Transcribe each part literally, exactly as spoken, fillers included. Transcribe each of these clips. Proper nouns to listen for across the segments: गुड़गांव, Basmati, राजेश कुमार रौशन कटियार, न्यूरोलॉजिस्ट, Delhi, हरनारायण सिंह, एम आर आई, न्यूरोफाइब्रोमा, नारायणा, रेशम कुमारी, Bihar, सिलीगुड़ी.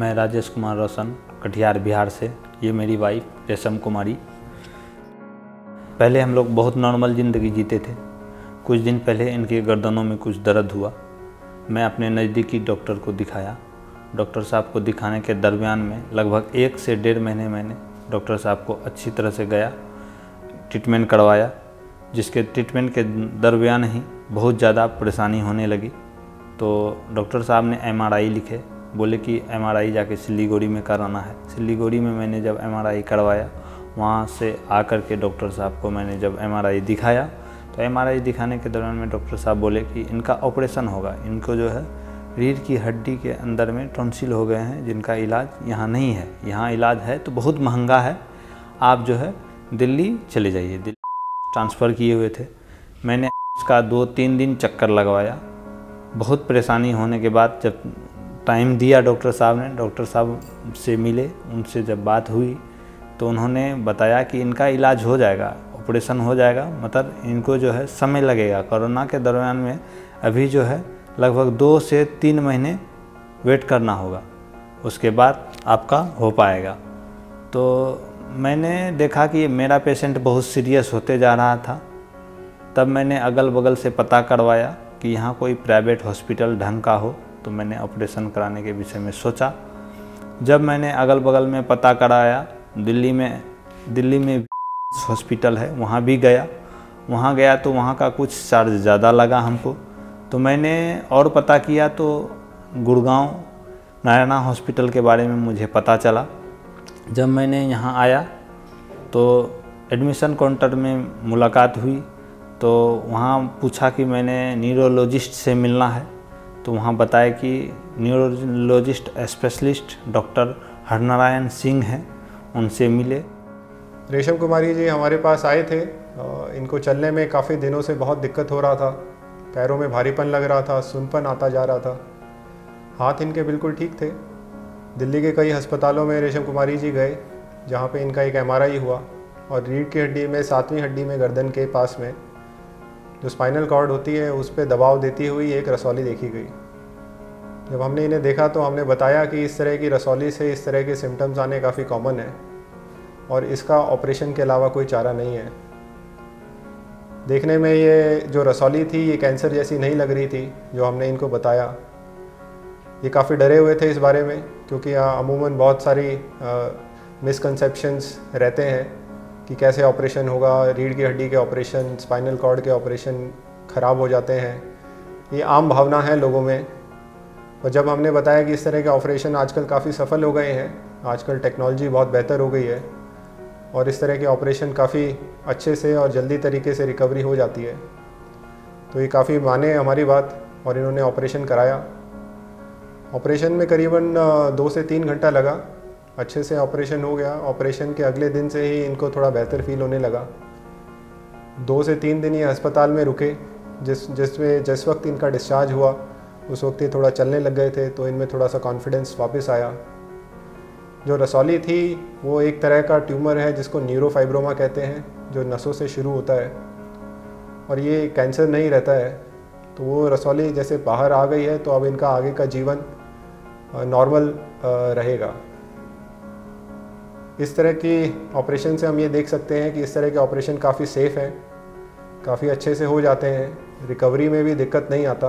मैं राजेश कुमार रौशन कटियार बिहार से। ये मेरी वाइफ रेशम कुमारी। पहले हम लोग बहुत नॉर्मल ज़िंदगी जीते थे। कुछ दिन पहले इनके गर्दनों में कुछ दर्द हुआ। मैं अपने नज़दीकी डॉक्टर को दिखाया। डॉक्टर साहब को दिखाने के दरमियान में लगभग एक से डेढ़ महीने मैंने डॉक्टर साहब को अच्छी तरह से गया ट्रीटमेंट करवाया, जिसके ट्रीटमेंट के दरमियान ही बहुत ज़्यादा परेशानी होने लगी। तो डॉक्टर साहब ने एम आर आई लिखे, बोले कि एम आर आई जाके सिलीगुड़ी में कराना है। सिलीगुड़ी में मैंने जब एम आर आई करवाया, वहाँ से आकर के डॉक्टर साहब को मैंने जब एम आर आई दिखाया, तो एम आर आई दिखाने के दौरान में डॉक्टर साहब बोले कि इनका ऑपरेशन होगा। इनको जो है रीढ़ की हड्डी के अंदर में टॉन्सिल हो गए हैं, जिनका इलाज यहाँ नहीं है। यहाँ इलाज है तो बहुत महंगा है। आप जो है दिल्ली चले जाइए। दिल्ली ट्रांसफ़र किए हुए थे। मैंने उसका दो तीन दिन चक्कर लगवाया। बहुत परेशानी होने के बाद जब टाइम दिया डॉक्टर साहब ने, डॉक्टर साहब से मिले, उनसे जब बात हुई तो उन्होंने बताया कि इनका इलाज हो जाएगा, ऑपरेशन हो जाएगा, मतलब इनको जो है समय लगेगा। कोरोना के दरम्यान में अभी जो है लगभग दो से तीन महीने वेट करना होगा, उसके बाद आपका हो पाएगा। तो मैंने देखा कि मेरा पेशेंट बहुत सीरियस होते जा रहा था। तब मैंने अगल बगल से पता करवाया कि यहाँ कोई प्राइवेट हॉस्पिटल ढंग का हो, तो मैंने ऑपरेशन कराने के विषय में सोचा। जब मैंने अगल बगल में पता कराया, दिल्ली में दिल्ली में हॉस्पिटल है, वहाँ भी गया। वहाँ गया तो वहाँ का कुछ चार्ज ज़्यादा लगा हमको। तो मैंने और पता किया तो गुड़गांव नारायणा हॉस्पिटल के बारे में मुझे पता चला। जब मैंने यहाँ आया तो एडमिशन काउंटर में मुलाकात हुई, तो वहाँ पूछा कि मैंने न्यूरोलॉजिस्ट से मिलना है। तो वहाँ बताया कि न्यूरोलॉजिस्ट specialist doctor हरनारायण सिंह हैं, उनसे मिले। रेशम कुमारी जी हमारे पास आए थे। इनको चलने में काफ़ी दिनों से बहुत दिक्कत हो रहा था। पैरों में भारीपन लग रहा था, सुनपन आता जा रहा था। हाथ इनके बिल्कुल ठीक थे। दिल्ली के कई अस्पतालों में रेशम कुमारी जी गए, जहाँ पे इनका एक एम आर आई हुआ और रीढ़ की हड्डी में सातवीं हड्डी में गर्दन के पास में जो स्पाइनल कॉर्ड होती है उस पे दबाव देती हुई एक रसौली देखी गई। जब हमने इन्हें देखा तो हमने बताया कि इस तरह की रसौली से इस तरह के सिम्टम्स आने काफ़ी कॉमन है और इसका ऑपरेशन के अलावा कोई चारा नहीं है। देखने में ये जो रसौली थी ये कैंसर जैसी नहीं लग रही थी जो हमने इनको बताया। ये काफ़ी डरे हुए थे इस बारे में, क्योंकि अमूमन बहुत सारी मिसकंसेप्शंस रहते हैं कि कैसे ऑपरेशन होगा, रीढ़ की हड्डी के ऑपरेशन, स्पाइनल कॉर्ड के ऑपरेशन ख़राब हो जाते हैं, ये आम भावना है लोगों में। और जब हमने बताया कि इस तरह के ऑपरेशन आजकल काफ़ी सफल हो गए हैं, आजकल टेक्नोलॉजी बहुत बेहतर हो गई है और इस तरह के ऑपरेशन काफ़ी अच्छे से और जल्दी तरीके से रिकवरी हो जाती है, तो ये काफ़ी माने हमारी बात और इन्होंने ऑपरेशन कराया। ऑपरेशन में करीबन दो से तीन घंटा लगा। अच्छे से ऑपरेशन हो गया। ऑपरेशन के अगले दिन से ही इनको थोड़ा बेहतर फील होने लगा। दो से तीन दिन ये अस्पताल में रुके, जिस जिसमें जिस वक्त इनका डिस्चार्ज हुआ उस वक्त ये थोड़ा चलने लग गए थे, तो इनमें थोड़ा सा कॉन्फिडेंस वापस आया। जो रसौली थी वो एक तरह का ट्यूमर है जिसको न्यूरोफाइब्रोमा कहते हैं, जो नसों से शुरू होता है और ये कैंसर नहीं रहता है। तो वो रसौली जैसे बाहर आ गई है, तो अब इनका आगे का जीवन नॉर्मल रहेगा। इस तरह की ऑपरेशन से हम ये देख सकते हैं कि इस तरह के ऑपरेशन काफ़ी सेफ़ हैं, काफ़ी अच्छे से हो जाते हैं, रिकवरी में भी दिक्कत नहीं आता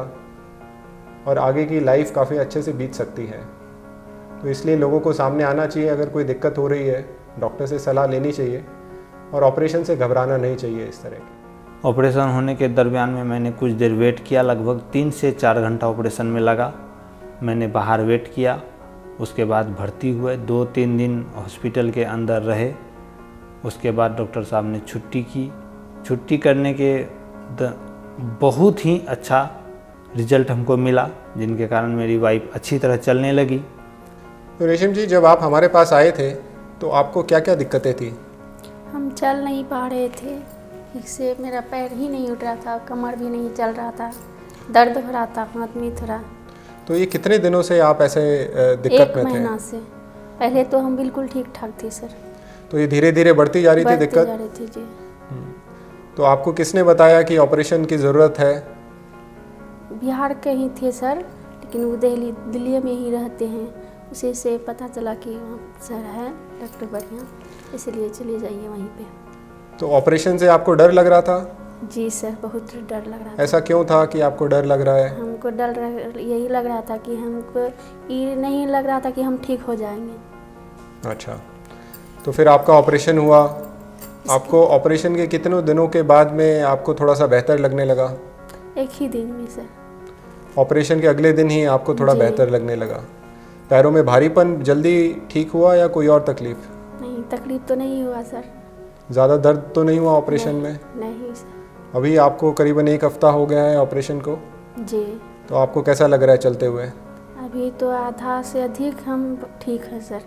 और आगे की लाइफ काफ़ी अच्छे से बीत सकती है। तो इसलिए लोगों को सामने आना चाहिए। अगर कोई दिक्कत हो रही है डॉक्टर से सलाह लेनी चाहिए और ऑपरेशन से घबराना नहीं चाहिए। इस तरह के ऑपरेशन होने के दरमियान में मैंने कुछ देर वेट किया, लगभग तीन से चार घंटा ऑपरेशन में लगा। मैंने बाहर वेट किया, उसके बाद भर्ती हुए, दो तीन दिन हॉस्पिटल के अंदर रहे। उसके बाद डॉक्टर साहब ने छुट्टी की। छुट्टी करने के बहुत ही अच्छा रिजल्ट हमको मिला, जिनके कारण मेरी वाइफ अच्छी तरह चलने लगी। तो रेशम जी जब आप हमारे पास आए थे तो आपको क्या क्या दिक्कतें थी? हम चल नहीं पा रहे थे ठीक से, मेरा पैर ही नहीं उठ रहा था, कमर भी नहीं चल रहा था, दर्द हो रहा था हाथ में थोड़ा। तो ये कितने दिनों से आप ऐसे दिक्कत में थे? एक महीना से। पहले तो हम बिल्कुल ठीक ठाक थे सर। तो ये धीरे धीरे बढ़ती जा रही थी दिक्कत? बढ़ती जा रही थी जी। तो आपको किसने बताया कि ऑपरेशन की ज़रूरत है? बिहार के ही थे सर, लेकिन वो दिल्ली दिल्ली में ही रहते हैं। उसी से पता चला कि वहाँ सर है डॉक्टर बढ़िया, इसलिए चले जाइए वहीं पे। तो ऑपरेशन से आपको डर लग रहा था? जी सर, बहुत डर लग रहा था। ऐसा क्यों था कि आपको डर लग रहा है? हमको डर यही लग रहा था कि हमको ये नहीं लग रहा था कि हम ठीक हो जाएंगे। अच्छा, तो फिर आपका ऑपरेशन हुआ। आपको ऑपरेशन के कितने दिनों के बाद में आपको थोड़ा सा बेहतर लगने लगा? एक ही दिन में सर। ऑपरेशन के अगले दिन ही आपको थोड़ा बेहतर लगने लगा। पैरों में भारीपन जल्दी ठीक हुआ या कोई और तकलीफ? नहीं, तकलीफ तो नहीं हुआ सर। ज़्यादा दर्द तो नहीं हुआ ऑपरेशन में? नहीं सर। अभी आपको करीबन एक हफ्ता हो गया है ऑपरेशन को जी। तो आपको कैसा लग रहा है चलते हुए? अभी तो आधा से अधिक हम ठीक हैं सर,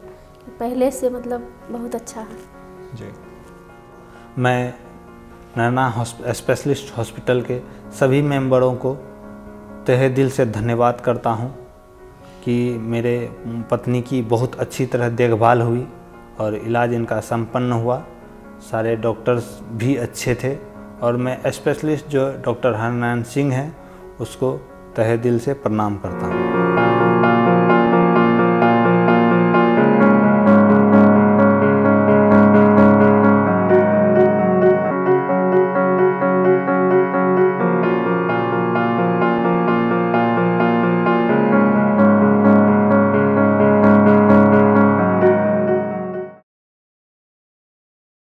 पहले से मतलब बहुत अच्छा है जी। मैं नारायणा स्पेशलिस्ट हॉस्पिटल के सभी मेंबरों को तहे दिल से धन्यवाद करता हूं कि मेरे पत्नी की बहुत अच्छी तरह देखभाल हुई और इलाज इनका संपन्न हुआ। सारे डॉक्टर्स भी अच्छे थे और मैं स्पेशलिस्ट जो डॉक्टर हरनारायण सिंह हैं उसको तहे दिल से प्रणाम करता हूं।